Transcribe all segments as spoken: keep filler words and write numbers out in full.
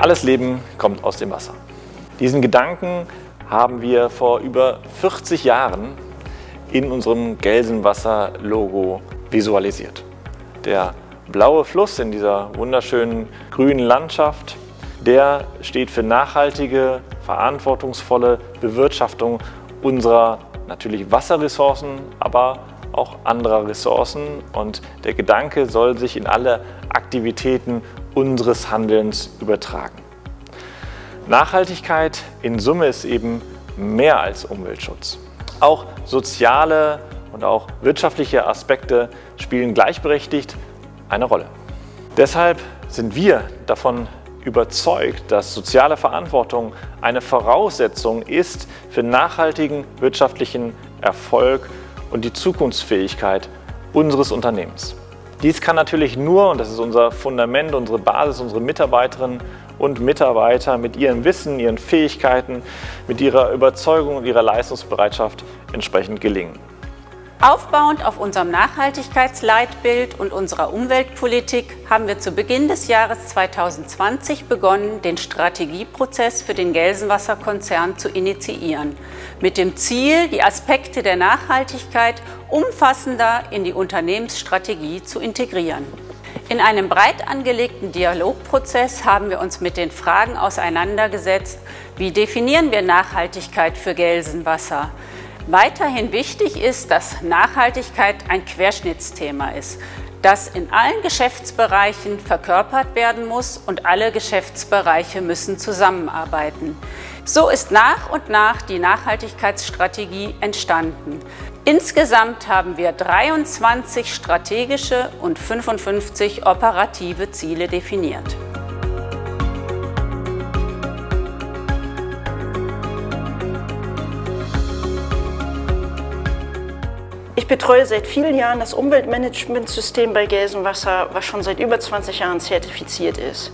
Alles Leben kommt aus dem Wasser. Diesen Gedanken haben wir vor über vierzig Jahren in unserem Gelsenwasser-Logo visualisiert. Der blaue Fluss in dieser wunderschönen grünen Landschaft, der steht für nachhaltige, verantwortungsvolle Bewirtschaftung unserer natürlich Wasserressourcen, aber auch anderer Ressourcen. Und der Gedanke soll sich in alle Aktivitäten unseres Handelns übertragen. Nachhaltigkeit in Summe ist eben mehr als Umweltschutz. Auch soziale und auch wirtschaftliche Aspekte spielen gleichberechtigt eine Rolle. Deshalb sind wir davon überzeugt, dass soziale Verantwortung eine Voraussetzung ist für nachhaltigen wirtschaftlichen Erfolg und die Zukunftsfähigkeit unseres Unternehmens. Dies kann natürlich nur, und das ist unser Fundament, unsere Basis, unsere Mitarbeiterinnen und Mitarbeiter mit ihrem Wissen, ihren Fähigkeiten, mit ihrer Überzeugung und ihrer Leistungsbereitschaft entsprechend gelingen. Aufbauend auf unserem Nachhaltigkeitsleitbild und unserer Umweltpolitik haben wir zu Beginn des Jahres zweitausendzwanzig begonnen, den Strategieprozess für den Gelsenwasserkonzern zu initiieren, mit dem Ziel, die Aspekte der Nachhaltigkeit umfassender in die Unternehmensstrategie zu integrieren. In einem breit angelegten Dialogprozess haben wir uns mit den Fragen auseinandergesetzt, wie definieren wir Nachhaltigkeit für Gelsenwasser? Weiterhin wichtig ist, dass Nachhaltigkeit ein Querschnittsthema ist, das in allen Geschäftsbereichen verkörpert werden muss und alle Geschäftsbereiche müssen zusammenarbeiten. So ist nach und nach die Nachhaltigkeitsstrategie entstanden. Insgesamt haben wir dreiundzwanzig strategische und fünfundfünfzig operative Ziele definiert. Ich betreue seit vielen Jahren das Umweltmanagementsystem bei Gelsenwasser, was schon seit über zwanzig Jahren zertifiziert ist.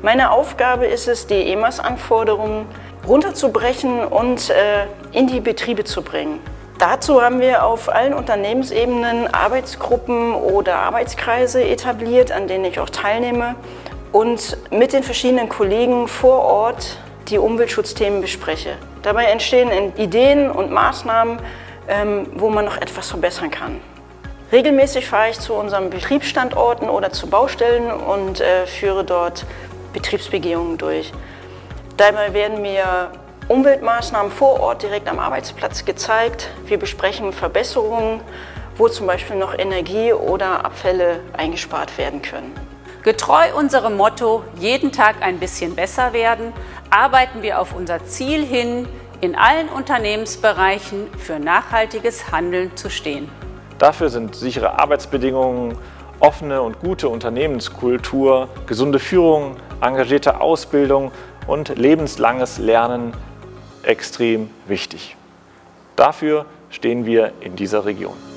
Meine Aufgabe ist es, die E M A S-Anforderungen runterzubrechen und äh, in die Betriebe zu bringen. Dazu haben wir auf allen Unternehmensebenen Arbeitsgruppen oder Arbeitskreise etabliert, an denen ich auch teilnehme und mit den verschiedenen Kollegen vor Ort die Umweltschutzthemen bespreche. Dabei entstehen Ideen und Maßnahmen, wo man noch etwas verbessern kann. Regelmäßig fahre ich zu unseren Betriebsstandorten oder zu Baustellen und äh, führe dort Betriebsbegehungen durch. Dabei werden mir Umweltmaßnahmen vor Ort direkt am Arbeitsplatz gezeigt. Wir besprechen Verbesserungen, wo zum Beispiel noch Energie oder Abfälle eingespart werden können. Getreu unserem Motto, jeden Tag ein bisschen besser werden, arbeiten wir auf unser Ziel hin, in allen Unternehmensbereichen für nachhaltiges Handeln zu stehen. Dafür sind sichere Arbeitsbedingungen, offene und gute Unternehmenskultur, gesunde Führung, engagierte Ausbildung und lebenslanges Lernen extrem wichtig. Dafür stehen wir in dieser Region.